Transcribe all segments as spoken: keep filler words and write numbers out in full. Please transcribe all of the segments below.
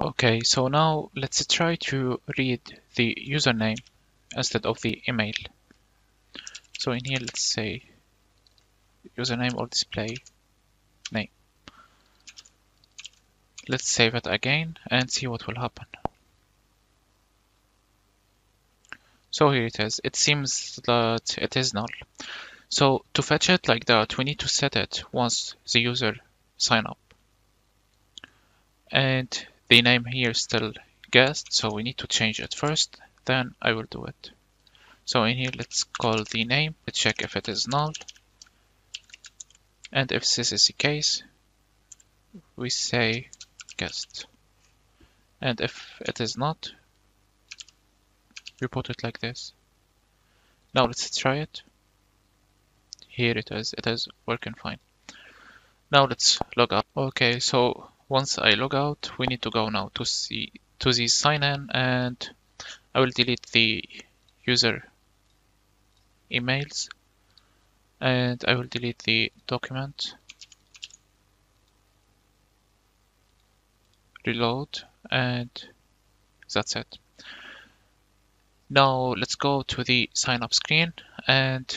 Okay, so now let's try to read the username instead of the email. So in here, let's say username or display name. Let's save it again and see what will happen. So here it is. It seems that it is null. So to fetch it like that, we need to set it once the user sign up. And the name here is still guest, so we need to change it first, then I will do it. So in here, let's call the name to check if it is null. And if this is the case, we say guest. And if it is not, we put it like this. Now let's try it. Here it is. It is working fine. Now let's log out. Okay, so once I log out, we need to go now to see to the sign in, and I will delete the user emails, and I will delete the document. Reload, and that's it. Now let's go to the sign up screen, and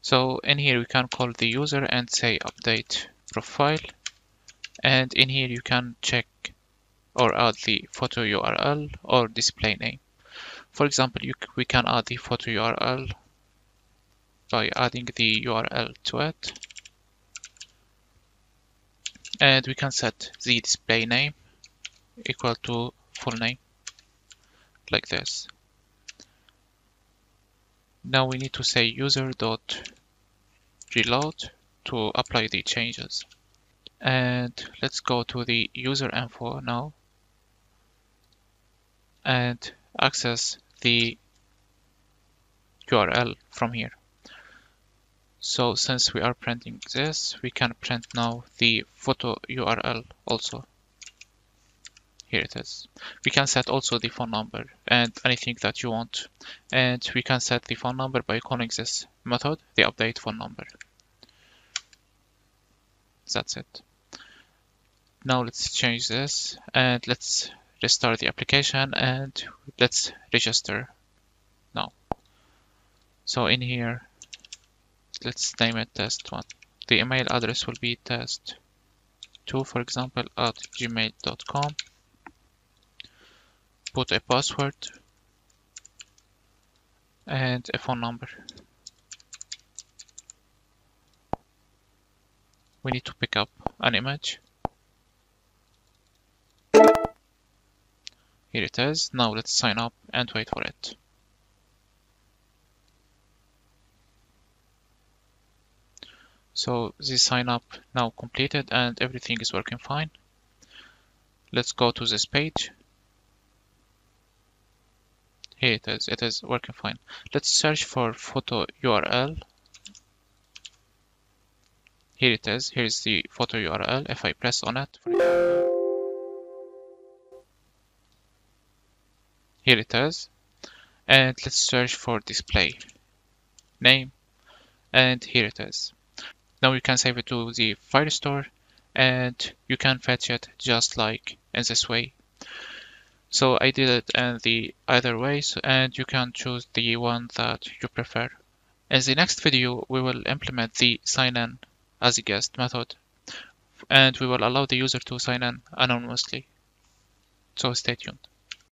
so in here we can call the user and say update profile, and in here you can check or add the photo U R L or display name. For example, you, we can add the photo U R L by adding the U R L to it, and we can set the display name equal to full name like this. Now we need to say user.reload to apply the changes. And let's go to the user info now and access the U R L from here. So since we are printing this, we can print now the photo U R L also. Here it is. We can set also the phone number and anything that you want. And we can set the phone number by calling this method, the update phone number. That's it. Now let's change this and let's restart the application and let's register now. So in here, let's name it test one. The email address will be test two, for example, at gmail dot com. Put a password and a phone number. We need to pick up an image. Here it is. Now let's sign up and wait for it. So the sign up now completed and everything is working fine. Let's go to this page. Here it is, it is working fine. Let's search for photo U R L. Here it is, here's the photo U R L. If I press on it, here it is. And let's search for display name. And here it is. Now you can save it to the Firestore and you can fetch it just like in this way. So I did it in the either ways, and you can choose the one that you prefer. In the next video, we will implement the sign in as a guest method, and we will allow the user to sign in anonymously. So stay tuned.